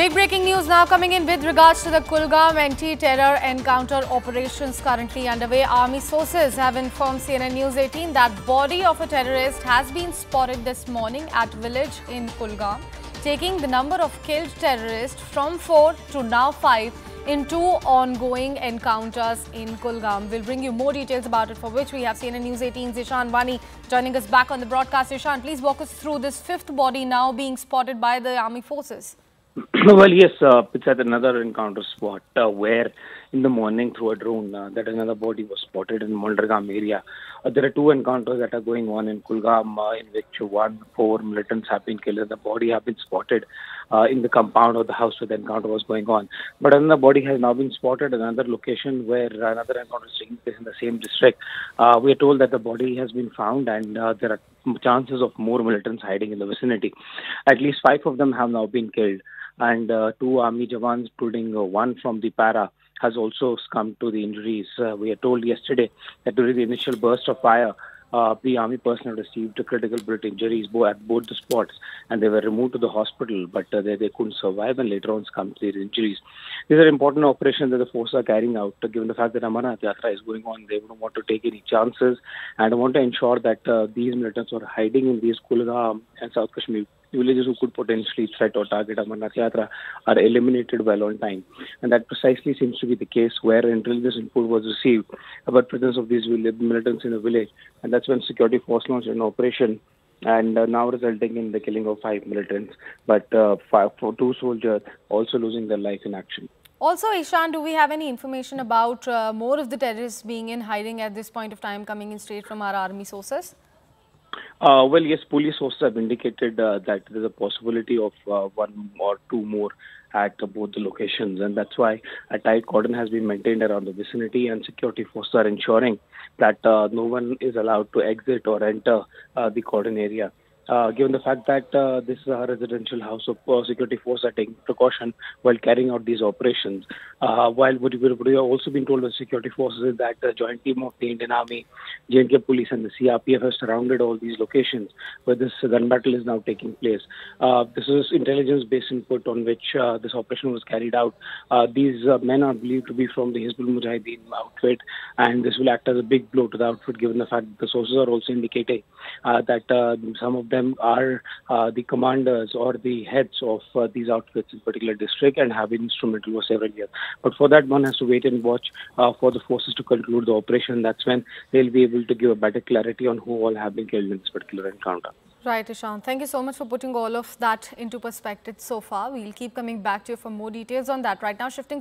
Big breaking news now coming in with regards to the Kulgam anti-terror encounter operations currently underway. Army sources have informed CNN-News18 that body of a terrorist has been spotted this morning at village in Kulgam, taking the number of killed terrorists from 4 to now 5 in 2 ongoing encounters in Kulgam. We'll bring you more details about it, for which we have CNN News 18's Ishan Bani joining us back on the broadcast. Ishan, please walk us through this fifth body now being spotted by the army forces. Well, yes, it's at another encounter spot where in the morning through a drone that another body was spotted in Moldragam area. There are two encounters that are going on in Kulgam in which 4 militants have been killed. The body have been spotted in the compound of the house where the encounter was going on. But another body has now been spotted at another location where another encounter is taking place in the same district. We are told that the body has been found and there are chances of more militants hiding in the vicinity. At least 5 of them have now been killed, and 2 army jawans, including 1 from the para, has also succumbed to the injuries. We are told yesterday that during the initial burst of fire, the army personnel received critical bullet injuries at both the spots, and they were removed to the hospital, but they couldn't survive and later on succumbed to their injuries. These are important operations that the forces are carrying out. Given the fact that Amarnath Yatra is going on, they don't want to take any chances and want to ensure that these militants are hiding in these Kulgam and South Kashmir villages who could potentially threat or target Amarnath Yatra are eliminated well on time. And that precisely seems to be the case, where intelligence input was received about presence of these militants in the village. And that's when security force launched an operation, and now resulting in the killing of 5 militants, but 2 soldiers also losing their life in action. Also, Ishan, do we have any information about more of the terrorists being in hiding at this point of time, coming in straight from our army sources? Well, yes, police sources have indicated that there's a possibility of 1 or 2 more at both the locations, and that's why a tight cordon has been maintained around the vicinity, and security forces are ensuring that no one is allowed to exit or enter the cordon area. Given the fact that this is a residential house, so security forces are taking precaution while carrying out these operations. While what we have also been told by security forces is that the joint team of the Indian Army, JNK police and the CRPF have surrounded all these locations where this gun battle is now taking place. This is intelligence-based input on which this operation was carried out. These men are believed to be from the Hizbul Mujahideen outfit, and this will act as a big blow to the outfit, given the fact that the sources are also indicating that some of them are the commanders or the heads of these outfits in particular district and have been instrumental for several years. But for that, one has to wait and watch for the forces to conclude the operation. That's when they'll be able to give a better clarity on who all have been killed in this particular encounter. Right, Ishan. Thank you so much for putting all of that into perspective so far. We'll keep coming back to you for more details on that. Right now, shifting